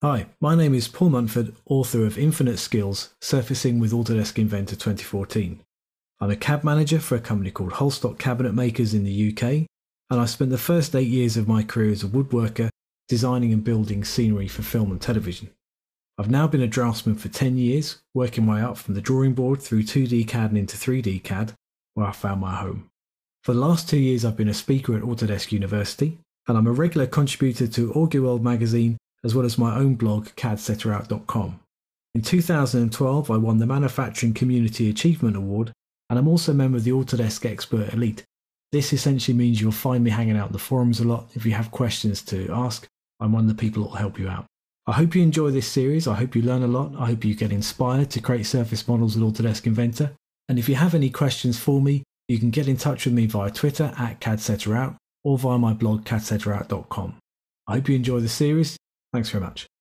Hi, my name is Paul Munford, author of Infinite Skills, Surfacing with Autodesk Inventor 2014. I'm a cab manager for a company called Holstock Cabinet Makers in the UK, and I've spent the first 8 years of my career as a woodworker designing and building scenery for film and television. I've now been a draftsman for 10 years, working my way up from the drawing board through 2D CAD and into 3D CAD, where I found my home. For the last 2 years I've been a speaker at Autodesk University, and I'm a regular contributor to Orgy World magazine, as well as my own blog, cadsetterout.com. In 2012, I won the Manufacturing Community Achievement Award, and I'm also a member of the Autodesk Expert Elite. This essentially means you'll find me hanging out in the forums a lot. If you have questions to ask, I'm one of the people that will help you out. I hope you enjoy this series. I hope you learn a lot. I hope you get inspired to create surface models with Autodesk Inventor. And if you have any questions for me, you can get in touch with me via Twitter @cadsetterout or via my blog cadsetterout.com. I hope you enjoy the series. Thanks very much.